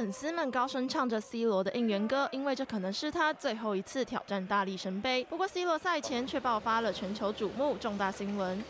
粉丝们高声唱着 C 罗的应援歌，因为这可能是他最后一次挑战大力神杯。不过 C 罗赛前却爆发了全球瞩目重大新闻。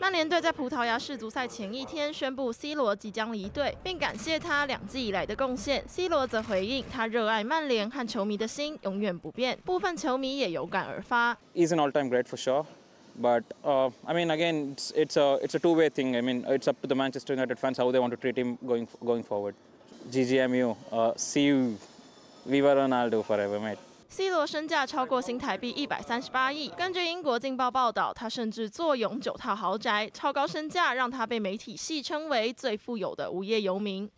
曼联队在葡萄牙世足赛前一天宣布 C 罗即将离队，并感谢他两季以来的贡献。C 罗则回应，他热爱曼联和球迷的心永远不变。部分球迷也有感而发。He's an all-time great for sure, but I mean again, it's a two-way thing. I mean, it's up to the Manchester United fans how they want to treat him going forward. GGMU, see you, Viva Ronaldo forever, mate. C 罗身价超过新台币138亿。根据英国《镜报》报道，他甚至坐拥9套豪宅，超高身价让他被媒体戏称为最富有的无业游民。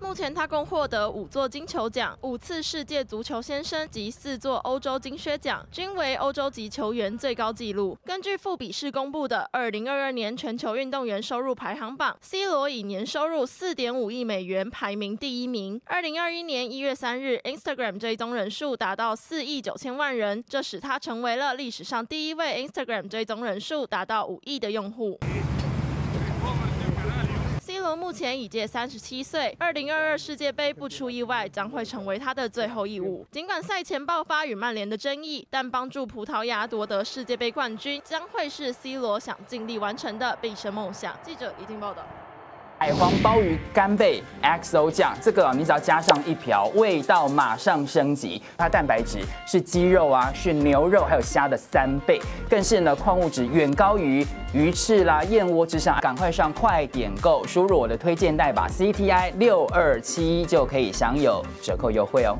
目前他共获得5座金球奖、5次世界足球先生及4座欧洲金靴奖，均为欧洲籍球员最高纪录。根据富比士公布的2022年全球运动员收入排行榜 ，C 罗以年收入4.5亿美元排名第1名。2021年1月3日 ，Instagram 追踪人数达到4亿9千万人，这使他成为了历史上第1位 Instagram 追踪人数达到5亿的用户。C 罗目前已届37岁，2022世界杯不出意外将会成为他的最后一舞。尽管赛前爆发与曼联的争议，但帮助葡萄牙夺得世界杯冠军将会是 C 罗想尽力完成的毕生梦想。记者李静报道。海皇鲍鱼干贝 XO 酱，这个你只要加上一瓢，味道马上升级。它蛋白质是鸡肉啊，是牛肉还有虾的3倍，更是呢矿物质远高于鱼翅啦、燕窝之上。赶快上快点购，输入我的推荐代码 CTI 6271就可以享有折扣优惠哦。